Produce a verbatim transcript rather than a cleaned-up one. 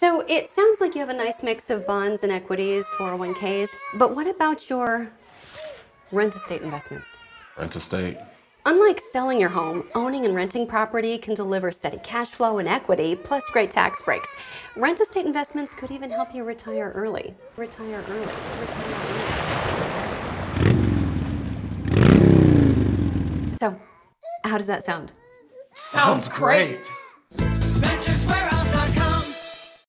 So it sounds like you have a nice mix of bonds and equities, four oh one Ks, but what about your rent estate investments? Rent estate? Unlike selling your home, owning and renting property can deliver steady cash flow and equity, plus great tax breaks. Rent estate investments could even help you retire early. Retire early. Retire early. So, how does that sound? Sounds great!